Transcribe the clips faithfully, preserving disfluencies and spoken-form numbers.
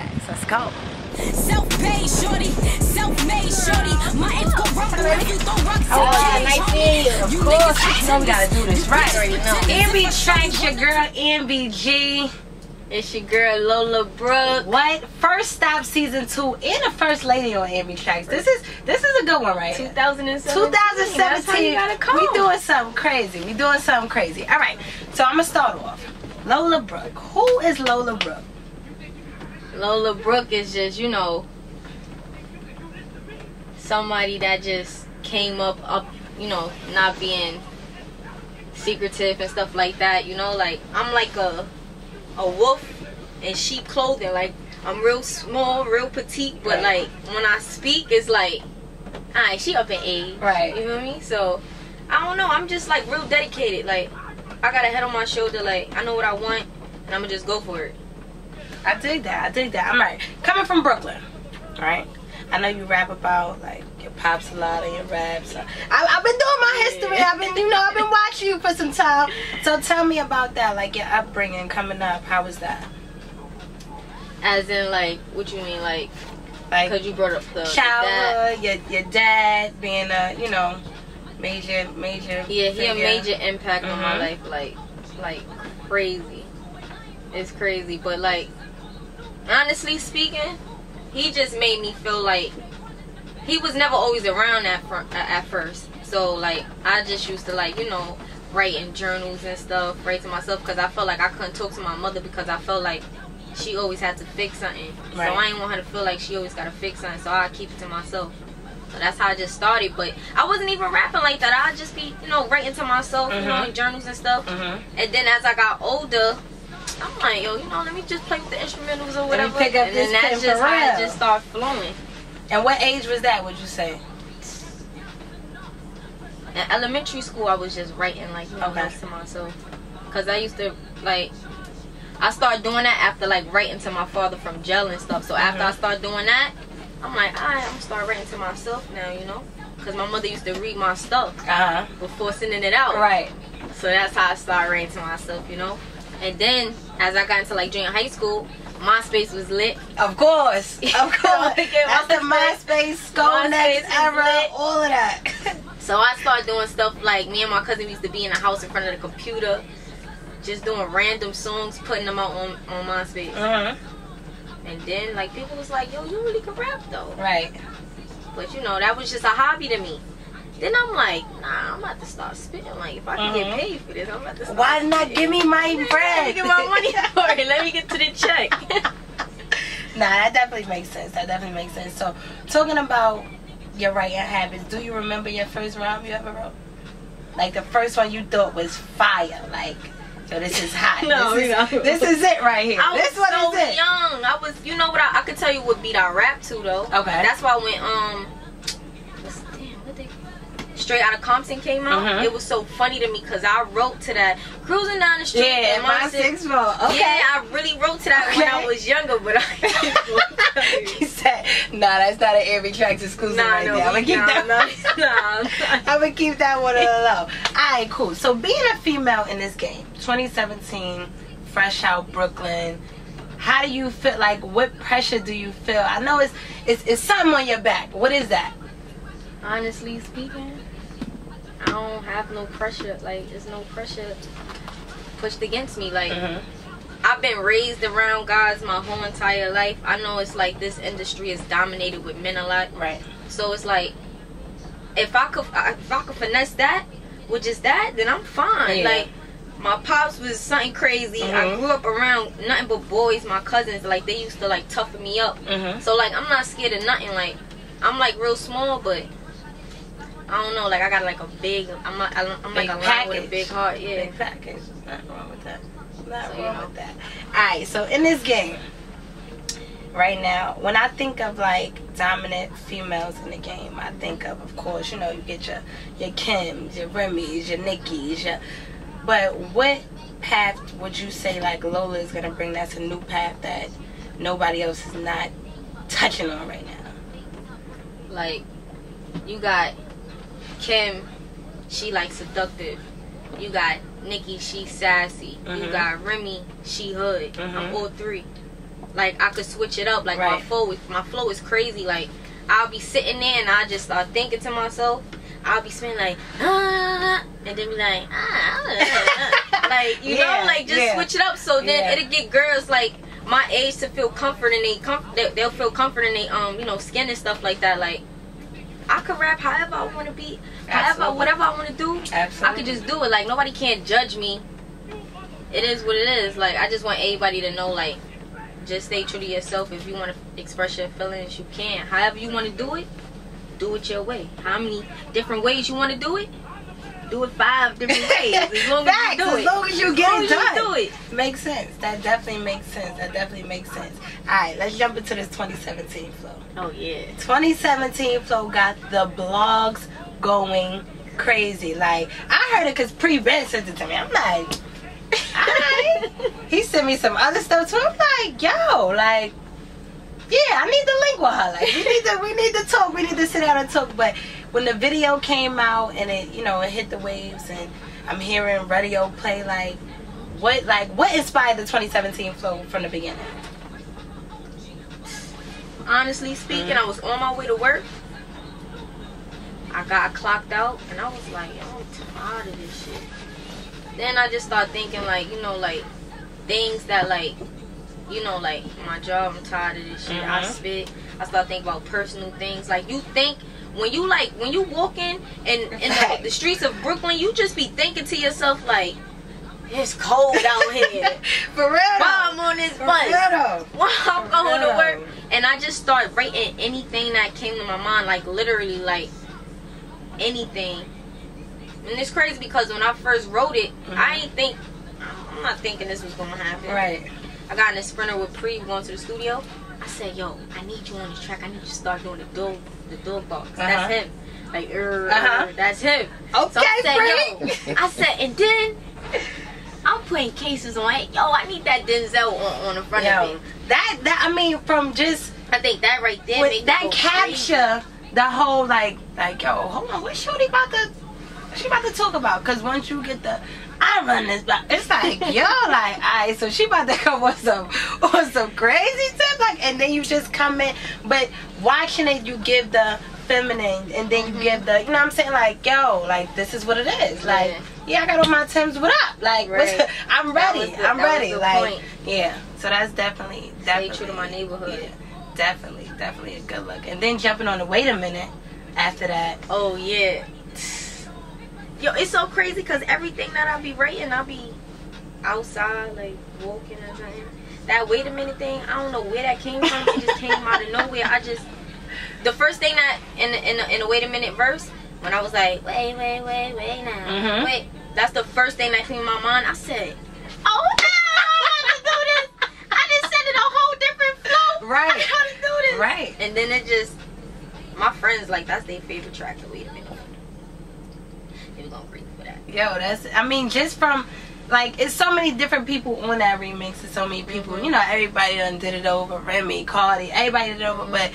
Trackz. Let's go. Self-made shorty, self-made shorty. My ex go rock if you don't rock. Oh, uh, nice video. Of course, you know we gotta do this right. Already know. Ambi Trackz, your girl N B G. It's your girl Lola Brooke. What? First Stop season two and the first lady on Ambi Trackz. This is this is a good one, right? two thousand seventeen. two thousand seventeen. That's how you gotta come. We doing something crazy. We doing something crazy. All right. So I'm gonna start off. Lola Brooke. Who is Lola Brooke? Lola Brooke is just, you know, somebody that just came up, up, you know, not being secretive and stuff like that. You know, like I'm like a a wolf in sheep clothing. Like I'm real small, real petite, but right. Like when I speak, it's like, all right, she up in age, right? You know me? So I don't know. I'm just like real dedicated. Like I got a head on my shoulder. Like I know what I want, and I'm gonna just go for it. I dig that. I dig that. I'm right. Coming from Brooklyn, right? I know you rap about like your pops a lot and your raps. I, I've been doing my history. I've been, you know, I've been watching you for some time. So tell me about that, like your upbringing, coming up. How was that? As in, like, what you mean, like, like, because you brought up the childhood, your your dad being a, you know, major, major. Yeah, he figure. A major impact mm-hmm. on my life, like, like crazy. It's crazy, but like. Honestly speaking, he just made me feel like he was never always around at, fr at first. So, like, I just used to, like, you know, write in journals and stuff, write to myself, because I felt like I couldn't talk to my mother because I felt like she always had to fix something. Right. So I didn't want her to feel like she always got to fix something, so I keep it to myself. So that's how I just started, but I wasn't even rapping like that. I'd just be, you know, writing to myself, mm-hmm. you know, in journals and stuff. Mm-hmm. And then as I got older, I'm like, yo, you know, let me just play with the instrumentals or whatever. Pick up and this then that's just how it just started flowing. And what age was that, would you say? In elementary school, I was just writing, like, you know, okay. to myself. Because I used to, like, I started doing that after, like, writing to my father from jail and stuff. So mm-hmm. after I started doing that, I'm like, all right, I'm going to start writing to myself now, you know? Because my mother used to read my stuff uh-huh. before sending it out. Right. So that's how I started writing to myself, you know? And then, as I got into like junior high school, MySpace was lit. Of course, of course. After MySpace, MySpace era, all of that. So I started doing stuff like me and my cousin used to be in the house in front of the computer, just doing random songs, putting them out on on MySpace. Uh-huh. And then like people was like, "Yo, you really can rap though." Right. But you know that was just a hobby to me. Then I'm like, nah, I'm about to start spitting. Like, if I can mm-hmm. get paid for this, I'm about to start Why spitting. Not give me my bread? Let me get my money for it. Let me get to the check. Nah, that definitely makes sense. That definitely makes sense. So, talking about your writing habits, do you remember your first rhyme you ever wrote? Like, the first one you thought was fire. Like, yo, this is hot. no, this, is, no. This is it right here. I this was so is it. young. I was, you know what? I, I could tell you what beat I rap to, though. Okay. That's why when, um... Straight Out of Compton came out. Uh-huh. It was so funny to me because I wrote to that cruising down the street. Yeah, in my six ball. Okay. Yeah, I really wrote to that okay. when I was younger, but I. He said, "Nah, that's not an Ambi Trackz exclusive nah, right no, there. I'm gonna keep nah, that. Nah, nah, nah. I'm gonna keep that one low." All right, cool. So being a female in this game, twenty seventeen, fresh out Brooklyn. How do you feel? Like, what pressure do you feel? I know it's it's it's something on your back. What is that? Honestly speaking, I don't have no pressure. Like, there's no pressure pushed against me. Like, mm-hmm. I've been raised around guys my whole entire life. I know it's like this industry is dominated with men a lot. Right. So it's like, if I could, if I could finesse that with just that, then I'm fine. Yeah. Like, my pops was something crazy. Mm-hmm. I grew up around nothing but boys. My cousins, like, they used to like toughen me up. Mm-hmm. So like, I'm not scared of nothing. Like, I'm like real small, but. I don't know, like I got like a big, I'm, a, I'm like a lion with a big heart, yeah. Big package, there's nothing wrong with that. Not so, wrong you know. with that. Alright, so in this game, right now, when I think of like dominant females in the game, I think of, of course, you know, you get your, your Kims, your Remy's, your Nikki's, your, but what path would you say like Lola is going to bring? That's a new path that nobody else is not touching on right now. Like, you got Kim, she like seductive. You got Nikki, she sassy. Mm-hmm. You got Remy, she hood. Mm-hmm. I'm all three. like I could switch it up. Like right. my flow, my flow is crazy. Like I'll be sitting there and I just start thinking to myself. I'll be spinning like ah, and then be like ah, ah. like you yeah, know, like just yeah. switch it up. So then yeah. it'll get girls like my age to feel comfort and they comf they, they'll feel comfort in they um you know skin and stuff like that. Like I could rap however I want to be, however Absolutely. whatever I want to do. Absolutely. I could just do it. Like nobody can't judge me. It is what it is. Like I just want everybody to know, like, just stay true to yourself. If you want to express your feelings, you can. However you want to do it, do it your way. How many different ways you want to do it? Do it five different ways. As long as you do it. As long as you get it done. You do it. Makes sense. That definitely makes sense. That definitely makes sense. All right, let's jump into this twenty seventeen flow. Oh yeah. twenty seventeen flow got the blogs going crazy. Like I heard it because Pre-Ben sent it to me. I'm like, I, he sent me some other stuff too. I'm like, yo, like, yeah, I need to link with her. Like, we need to, we need to talk. We need to sit down and talk. But when the video came out and it, you know, it hit the waves, and I'm hearing radio play. Like, what, like, what inspired the twenty seventeen flow from the beginning? Honestly speaking, mm-hmm. I was on my way to work. I got clocked out, and I was like, yo, I'm tired of this shit. Then I just started thinking, like, you know, like, things that, like, you know, like, my job, I'm tired of this shit, mm-hmm. I spit. I start thinking about personal things. Like, you think, when you, like, when you walking in, in the, the streets of Brooklyn, you just be thinking to yourself, like, it's cold out here. For real. Why I'm on this bus. Why I'm going to work. And I just start writing anything that came to my mind, like, literally, like, anything. And it's crazy because when I first wrote it, mm-hmm. I ain't think, I'm not thinking this was going to happen. Right. I got in a sprinter with Pre going to the studio. I said, yo, I need you on the track. I need you to start doing the dog, the dog box. Uh-huh. That's him. Like, er, uh-huh. er, that's him. Okay, so I said, yo, I said, and then I'm putting cases on it. Yo, I need that Denzel on, on the front yo, of me. That, that, I mean, from just, I think that right there. With that capture, crazy. The whole, like, like, yo, hold on, what's shorty about to... She about to talk about, because once you get the I run this block, it's like, yo, like, alright, so she about to come on some on some crazy stuff, like, and then you just come in, but watching it, you give the feminine, and then you give the, you know what I'm saying, like, yo, like, this is what it is, like, yeah, yeah I got on my Timbs, what up, like, right. what's, I'm ready, the, I'm ready, like, point. yeah, so that's definitely, definitely, stay true to my neighborhood, yeah, definitely, definitely a good look, and then jumping on the wait a minute after that, oh, yeah. Yo, it's so crazy because everything that I be writing, I be outside, like, walking or something. That wait a minute thing, I don't know where that came from. It just came out of nowhere. I just, the first thing that, in the, in the, in the wait a minute verse, when I was like, wait, wait, wait, wait now. Mm-hmm. Wait, that's the first thing that came to my mind. I said, oh, no, I can do this. I just said it a whole different flow. Right. I gotta do this. Right. And then it just, my friends, like, that's their favorite track, the wait a minute. Gonna breathe for that. Yo, that's, I mean, just from, like, it's so many different people on that remix, and so many people, mm-hmm. you know, everybody done did it over, Remy, Cardi, everybody did it over, mm-hmm. but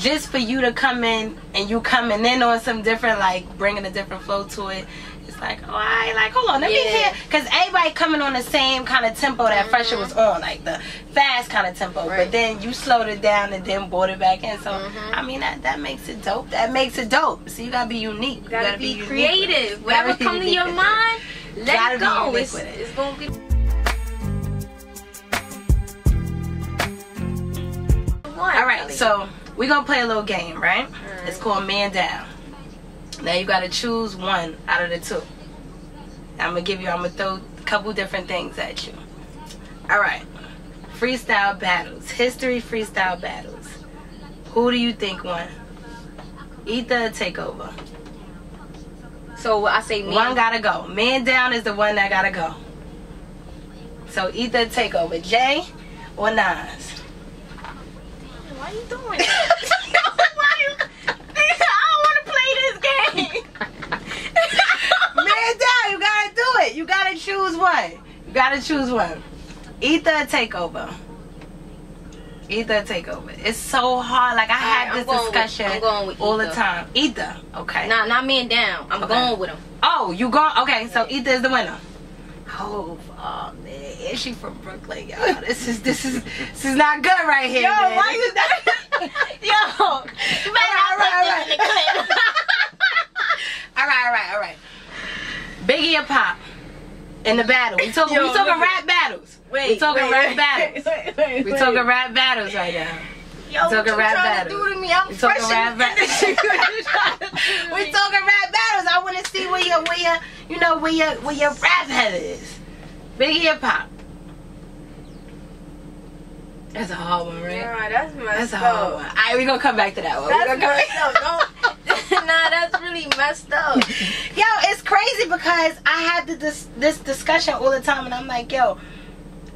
just for you to come in, and you coming in on some different, like, bringing a different flow to it, it's like, oh, all right, like, hold on, let yeah. me hear, because everybody coming on the same kind of tempo that mm-hmm. Fresher was on, like, the fast kind of tempo, right. but then you slowed it down and then brought it back in, so, mm-hmm. I mean, that, that makes it dope, that makes it dope, so you gotta be unique. You gotta, you gotta be, be creative, unique. Whatever comes come to your mind, it. Let it go, it's, it. it's gonna be... All right, so, we're gonna play a little game, right? Mm-hmm. It's called Man Down. Now you gotta choose one out of the two. I'm gonna give you, I'm gonna throw a couple different things at you. All right, freestyle battles, history freestyle battles. Who do you think won? Either takeover. So I say man. One gotta go. Man down is the one that gotta go. So either takeover, Jay or Nas. Damn, why you doing that? You gotta do it. You gotta choose one. You gotta choose one. Ether takeover. Ether takeover. It's so hard. Like I had this discussion all the time. Ether. Okay. Nah, not man down. I'm going with him. Oh, you going? Okay. So Ether is the winner. Oh, fuck, man. and she from Brooklyn, y'all. This is this is this is not good right here. Yo, man. Why you that? Yo, all right, all right, all right. all right, all right, all right. Biggie and Pop in the battle. We talking, Yo, we talking rap battles. Wait, we talking wait, rap wait, battles. Wait, wait, we wait. talking rap battles right now. Yo, we talking rap battles. To do to me? I'm we talking rap battles. We talking rap battles. I want to see where your where your you know where your where your rap head is. Biggie and Pop. That's a hard one, right? Yeah, that's messed That's a hard up. one. All right, we're going to come back to that one. That's messed up. Don't, nah, that's really messed up. Yo, it's crazy because I had this, this discussion all the time, and I'm like, yo,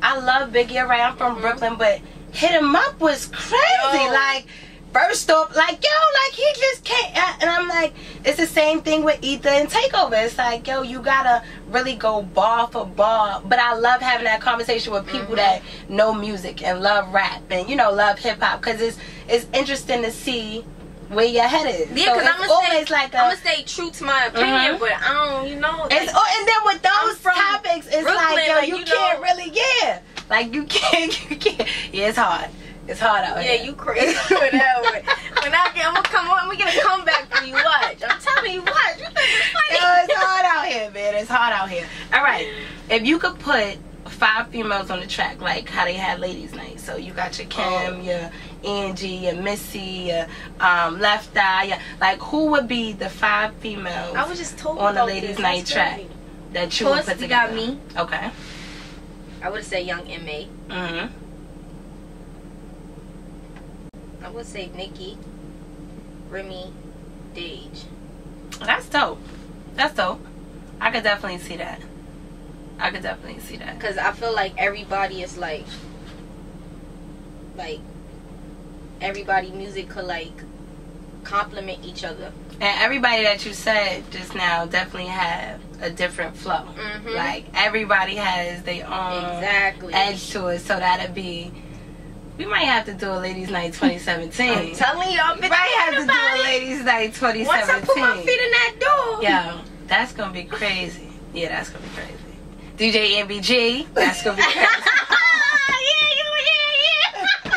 I love Biggie, right? I'm from mm-hmm. Brooklyn, but Hit Him Up was crazy. Yo. Like, first off, like, yo, like, he just can't. And I'm like, it's the same thing with Ether and Takeover. It's like, yo, you got to really go bar for bar. But I love having that conversation with people mm-hmm. that know music and love rap and, you know, love hip-hop, because it's it's interesting to see where your head is. Yeah, because so I'm always stay, like a, I'm gonna stay true to my opinion, mm-hmm. but I don't, you know, like, it's, oh, and then with those topics, it's Brooklyn, like, yo, like, you, you can't know, really, yeah, like, you can't, you can't, yeah, it's hard. It's hard out here. Yeah, you crazy with that one. When I get, I'm gonna come on. We gonna come back for you. Watch. I'm telling you, watch. You think it's funny? Yo, it's hard out here, man. It's hard out here. All right. If you could put five females on the track, like how they had ladies' night. So you got your Kim, oh. your Angie, your Missy, your um, Left Eye. Your, like, who would be the five females I was just told on the ladies' night track that you would put together? Got me. Okay. I would say Young M A. Mm hmm. I would say Nikki, Remy, Dage. That's dope. That's dope. I could definitely see that. I could definitely see that. Because I feel like everybody is like, like, everybody music could like complement each other. And everybody that you said just now definitely have a different flow. Mm-hmm. Like, everybody has their own exactly. edge to it. So that'd be... We might have to do a ladies' night twenty seventeen. I'm telling y'all, we might have to do a ladies' night twenty seventeen. Once I put my feet in that door, yo, that's gonna be crazy. Yeah, that's gonna be crazy. D J N B G, that's gonna be crazy. Yeah, yeah, yeah, yeah.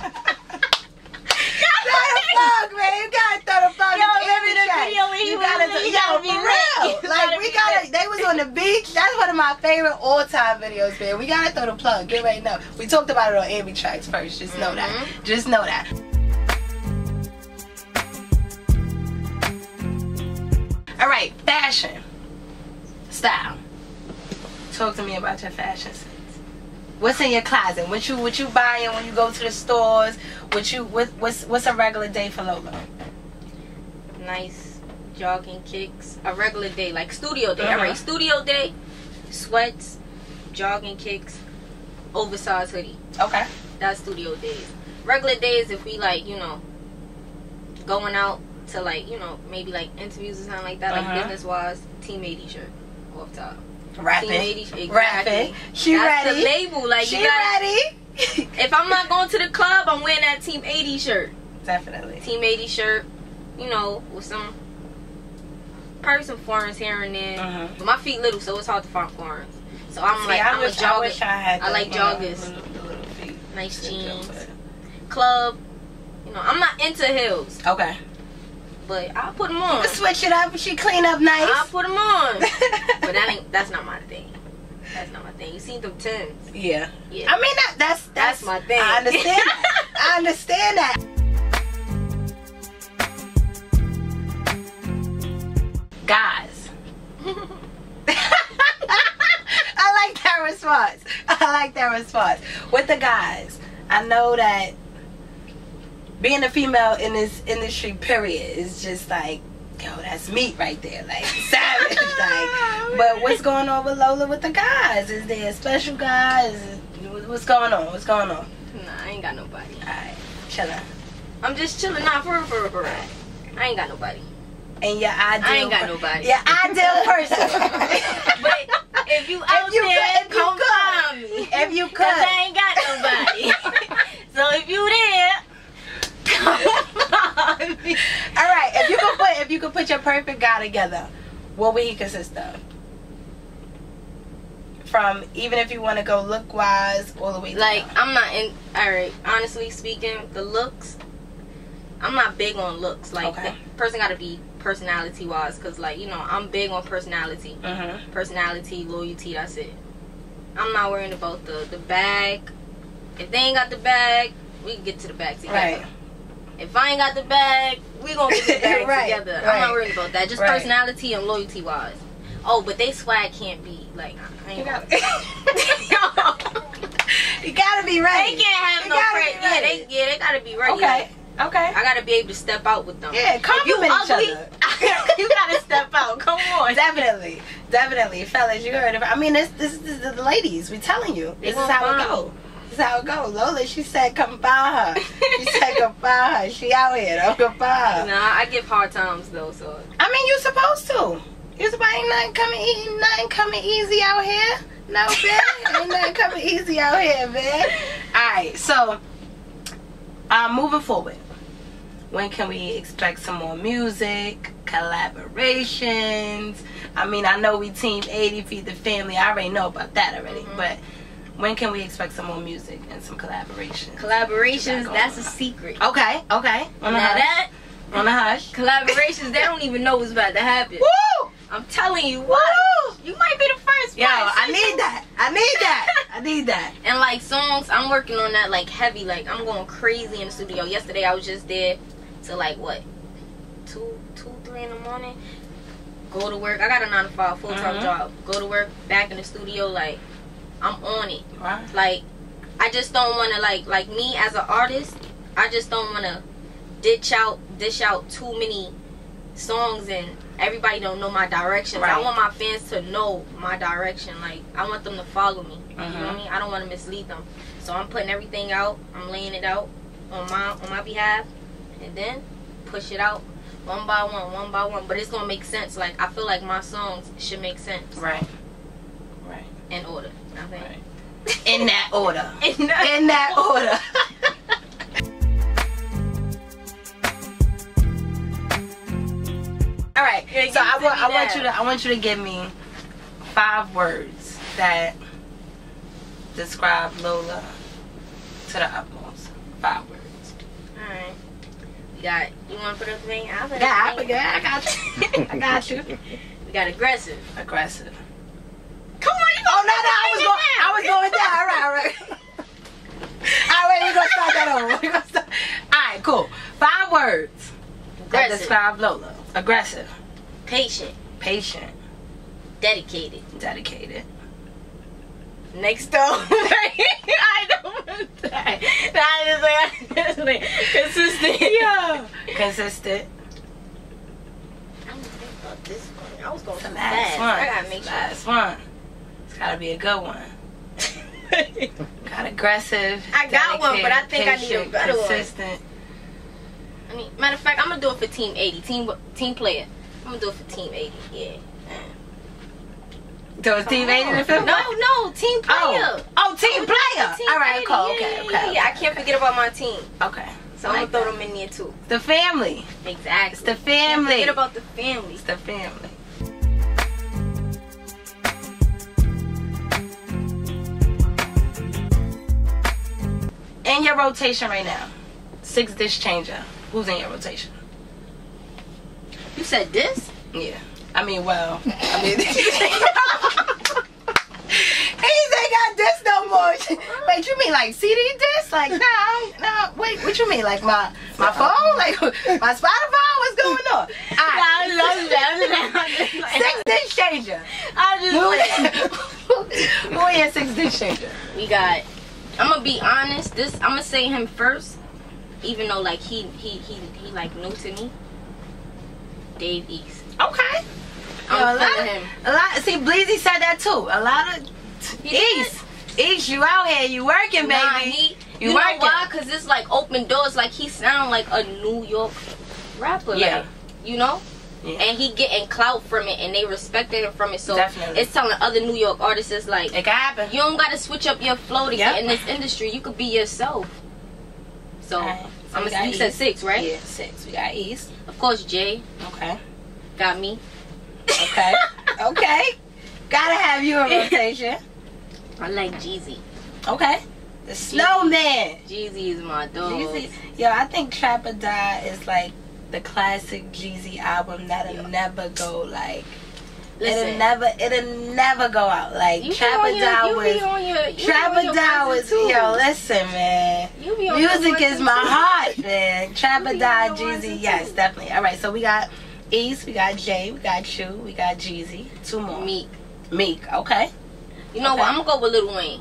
Throw the fuck, man. You gotta throw the fuck. Yo, remember the video where he was? Yo, for real. Like, we gotta. They was on the beach. That's one of my favorite all-time videos, man. We gotta throw the plug. Get right now. We talked about it on Ambi Trackz first. Just know mm-hmm. that. Just know that. All right, fashion, style. Talk to me about your fashion sense. What's in your closet? What you what you buying when you go to the stores? What you what what's what's a regular day for Lola? Nice. Jogging kicks, a regular day, like studio day. Uh-huh. All right, studio day, sweats, jogging kicks, oversized hoodie. Okay. That's studio days. Regular days, if we like, you know, going out to like, you know, maybe like interviews or something like that, uh-huh. like business wise, Team eighty shirt off top. Rapping. Team eighty, exactly. Rapping. She That's ready. The label, like she you gotta, ready. If I'm not going to the club, I'm wearing that Team eighty shirt. Definitely. Team eighty shirt, you know, with some. Probably some foreigns here and there. Uh-huh. But my feet little, so it's hard to find foreigns. So I'm See, like, I I'm wish, a jogger. I, wish I, had I like joggers. Little, little feet. Nice jeans. Club. You know, I'm not into heels. Okay. But I'll put them on. You can switch it up. She clean up nice. I'll put them on. But that ain't. That's not my thing. That's not my thing. You seen them tins. Yeah. Yeah. I mean, that, that's, that's that's my thing. I understand that. I understand that. Guys. I like that response. I like that response. With the guys, I know that being a female in this industry, period, is just like, yo, that's meat right there. Like, savage. Like, but what's going on with Lola with the guys? Is there a special guy? Is, what's going on? What's going on? Nah, I ain't got nobody. Alright, chill out. I'm just chilling. Nah, for real, for real, for real. I ain't got nobody. And your ideal I ain't got nobody. Your ideal person. But if you out if you there, could, if come you find me. If you could. Because I ain't got nobody. So if you there, come find me. All right. If you could put, if you could put your perfect guy together, what would he consist of? from even if you want to go look wise all the way down. Like, I'm not in, all right, honestly speaking, the looks, I'm not big on looks. Like, okay. The person got to be personality wise, because, like, you know, I'm big on personality. Mm-hmm. Personality, loyalty, that's it. I'm not worrying about the, the bag. If they ain't got the bag, we can get to the bag together. Right. If I ain't got the bag, we gonna get the bag right, together. Right. I'm not worried about that. Just right. Personality and loyalty wise. Oh, but they swag can't be like. I ain't you, gotta, you gotta be ready. They can't have you no friends. Yeah, they yeah they gotta be ready. Okay. Like, okay. I gotta be able to step out with them. Yeah, compliment each other. You gotta step out. Come on. Definitely, definitely, fellas. You heard of? I mean, this this, this is the ladies. We're telling you. This is how it go. This is how it go. Lola, she said, come buy her. She said, come buy her. She out here. Don't go buy her. Nah, I give hard times though. So. I mean, you supposed to. You supposed ain't nothing coming, ain't nothing coming easy out here. No, man. Ain't nothing coming easy out here, man. All right. So, um, moving forward, when can we expect some more music collaborations? I mean, I know we Team eighty, Feed the Family. I already know about that already, mm-hmm. But. When can we expect some more music and some collaborations? Collaborations, that's a secret. Okay, okay. On the hush. That, on the hush. Collaborations, they don't even know what's about to happen. Woo! I'm telling you, what? You might be the first one. Yo, I need that. I need that. I need that. And like songs, I'm working on that like heavy. Like I'm going crazy in the studio. Yesterday I was just there till like what? Two, two, three in the morning. Go to work. I got a nine to five, full time mm-hmm. job. Go to work, back in the studio, like I'm on it. Right. Like, I just don't want to, like, like me as an artist, I just don't want to ditch out, dish out too many songs and everybody don't know my direction. Right. I want my fans to know my direction. Like, I want them to follow me. Mm-hmm. You know what I mean? I don't want to mislead them. So I'm putting everything out. I'm laying it out on my, on my behalf and then push it out one by one, one by one. But it's going to make sense. Like, I feel like my songs should make sense. Right. Right. In order. I think. Right. In that order. In that, In that order. All right. So I want I want you to I want you to give me five words that describe Lola to the utmost. Five words. All right. We got. You want to put up the thing? I'll put yeah, the thing. I got you. I got you. We got aggressive. Aggressive. Come on, you oh no, no, I was going, I was going down. All right, all right, all right. We're gonna start that over. We're gonna start. All right, cool. Five words that describe Lola. Aggressive. Patient. Patient. Dedicated. Dedicated. Next door. I don't want that. That is like, that is like consistent. Yeah. Consistent. I don't think about this one. I was going to the last one. I gotta make sure. Last one. It's gotta be a good one. Got aggressive. I got one, but I think patient, I need a better consistent. One. I mean, matter of fact, I'm gonna do it for Team eighty, team team player. I'm gonna do it for Team eighty. Yeah. So it's Team eighty in the film? No, no, Team player. Oh, oh team player. Team all right, cool. Yeah, okay, okay, yeah, okay. Yeah, I can't forget about my team. Okay. So I'm like gonna throw them in there too. The family. Exactly. It's the family. Can't forget about the family. It's the family. In your rotation right now, six dish changer. Who's in your rotation? You said this? Yeah. I mean, well, I mean, He's ain't got this no more. Wait, you mean like C D disc? Like, no, no. Wait, what you mean? Like my my phone? Like my Spotify? What's going on? I love that. Six dish changer. I just who is six dish changer? We got. I'm gonna be honest. This I'm gonna say him first, even though like he he he he like new to me. Dave East. Okay. I'm feeling you know, him. A lot. See, Bleezy said that too. A lot of East. East, you out here? You working, baby? Nah, he, you, you working. Know why? Cause it's like open doors. Like he sound like a New York rapper. Yeah. Like, you know. Yeah. And he getting clout from it, and they respecting him from it. So definitely. It's telling other New York artists, it's like it can happen. You don't gotta switch up your flow to yep. get in this industry. You could be yourself. So, right. So I'm gonna, you East. Said six, right? Yeah, six. We got East. Of course, Jay. Okay. Got me. Okay. Okay. Gotta have you in rotation. I like Jeezy. Okay. The Snowman. Jeezy is my dog. Jeezy. Yo, I think Trap or Die is like the classic Jeezy album that'll yo. never go like. Listen. It'll never, it'll never go out. Like Trap or Die was, Trap or Die was. Yo, listen, man. You be on music is my heart, man. Trap or Die, Jeezy, yes, too. Definitely. All right, so we got East, we got Jay, we got Chu, we got Jeezy. Two more. Meek. Meek. Okay. You know okay. what? I'm gonna go with Lil Wayne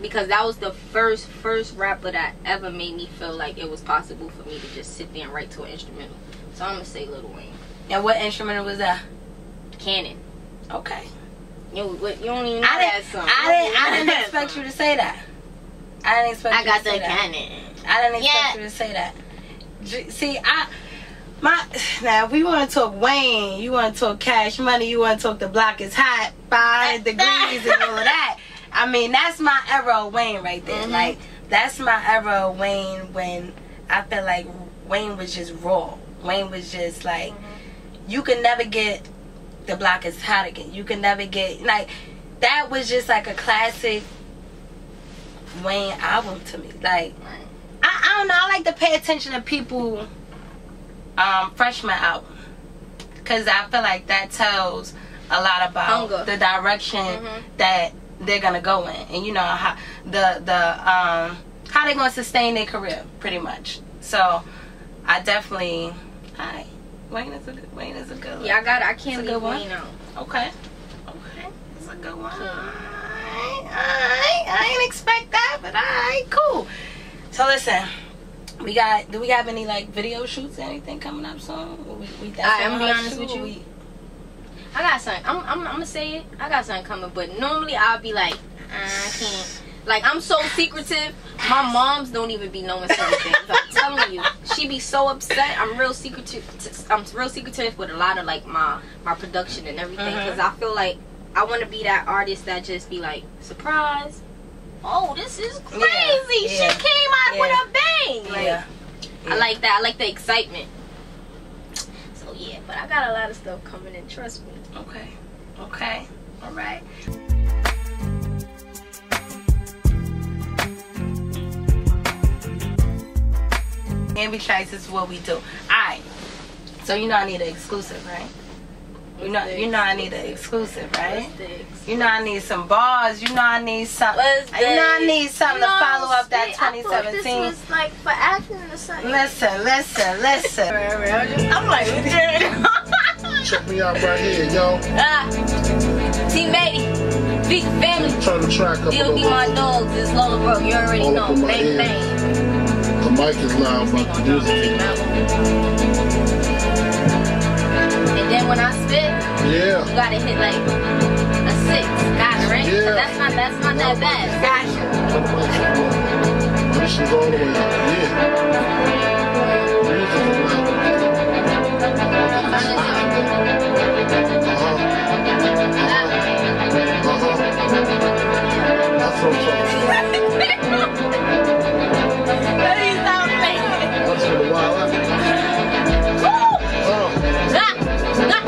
because that was the first, first rapper that ever made me feel like it was possible for me to just sit there and write to an instrumental. So I'm gonna say Lil Wayne. And what instrumental was that? Cannon. Okay. You, you don't even know I that didn't, song. I didn't, I didn't expect you to say that. I didn't expect I you to say that. I got the cannon. I didn't expect yeah. you to say that. See, I, my, now if we want to talk Wayne, you want to talk Cash Money, you want to talk The Block Is Hot, five hundred degrees and all of that. I mean, that's my era of Wayne right there. Mm-hmm. Like, that's my era of Wayne when I felt like Wayne was just raw. Wayne was just like, mm-hmm. you could never get The Block Is Hot again. You can never get, like, that was just like a classic Wayne album to me. Like, I, I don't know, I like to pay attention to people um, freshman album, because I feel like that tells a lot about Hunger. The direction mm-hmm. that they're gonna go in, and you know how the the um, how they're gonna sustain their career, pretty much. So I definitely, hi. Wayne is a good, Wayne is a good one. Yeah, I got it. I can't leave Wayne out. Okay. Okay. It's a good one. All right. All right. I didn't expect that, but all right. Cool. So listen, we got, do we have any like video shoots or anything coming up soon? We, we, that's I, I'm going to be honest with you. We, I got something. I'm, I'm, I'm going to say it. I got something coming, but normally I'll be like, I can't. Like, I'm so secretive. My moms don't even be knowing certain things. I'm telling you, she be so upset. I'm real secretive. I'm real secretive with a lot of like my my production and everything because mm-hmm. I feel like I want to be that artist that just be like surprise. Oh, this is crazy! Yeah, yeah, she came out yeah. with a bang. Like, yeah. Yeah. I like that. I like the excitement. So yeah, but I got a lot of stuff coming in. Trust me. Okay. Okay. All right. Ambi Trackz is what we do. Alright. So you know I need an exclusive, right? You know you know I need an exclusive, right? You know I need some bars. You know I need something. You know I need something to follow up that twenty seventeen. This was like for acting or something. Listen, listen, listen. I'm like, check me out right here, yo. Ah, Team eighty, big family. Turn the track up. They'll be my dogs. It's Lola Brooke. You already know. Bang bang. The mic is loud, but the music is loud. And then when I spit, yeah. you gotta hit like a six. Got it, right? Yeah. That's not, that's not that bad. Gotcha. This is all the way up. Yeah. Music is loud. Uh-huh. Uh-huh. Uh-huh. That's so tough. Hey,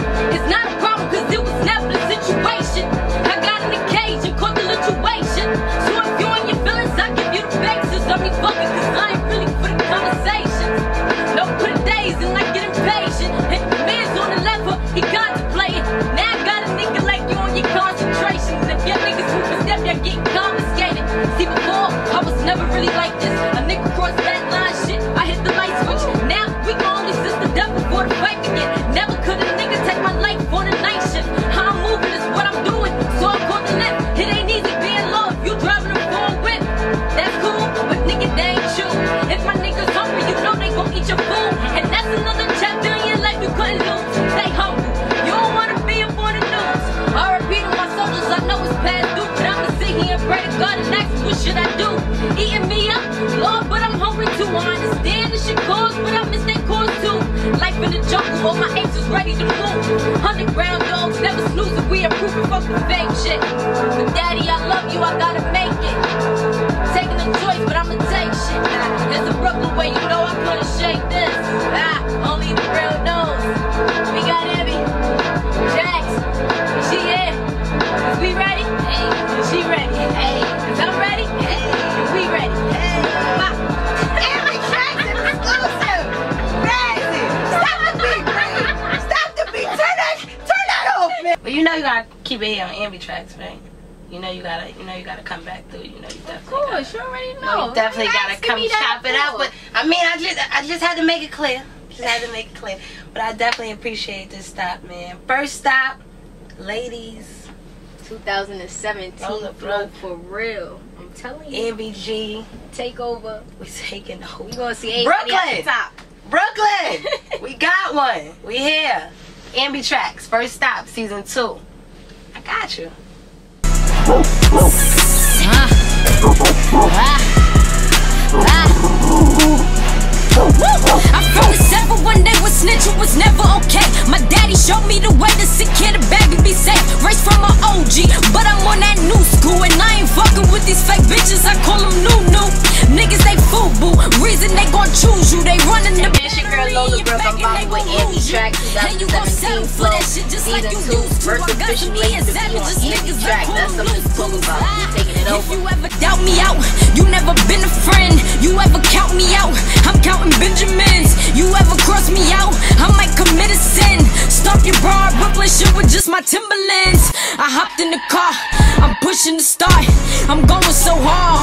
keep it here on Ambi Trackz, right? You know you gotta, you know you gotta come back through. You know you definitely. Of course, gotta, you already know. know you definitely gotta come shop it out. But I mean, I just, I just had to make it clear. Just had to make it clear. But I definitely appreciate this stop, man. First stop, ladies. two thousand seventeen. Lola Brooke, for real. I'm telling you. N B G takeover. We taking over. We gonna see Brooklyn at the top. Brooklyn. We got one. We here. Ambi Trackz. First stop, season two. I got you. Uh, uh, uh. I'm from the seven, one day was snitch, it was never okay. My daddy showed me the way to secure the bag and be safe. Raised from my O G, but I'm on that new school. And I ain't fucking with these fake bitches, I call them new new. Niggas, they foo boo, reason they gon' choose you. They running the bitch. Your girl Lola Brooke, I'm vibing with Ambi Trackz. And you gon' settle for that shit just like you used to. I got you me and savages, niggas are cool, cool, cool. If you ever doubt me out, you never been a friend. You ever count me out, I'm counting Benjamins. You ever cross me out, I might commit a sin. Stop your broad Brooklyn shit with just my Timberlands. I hopped in the car, I'm pushing the start, I'm going so hard.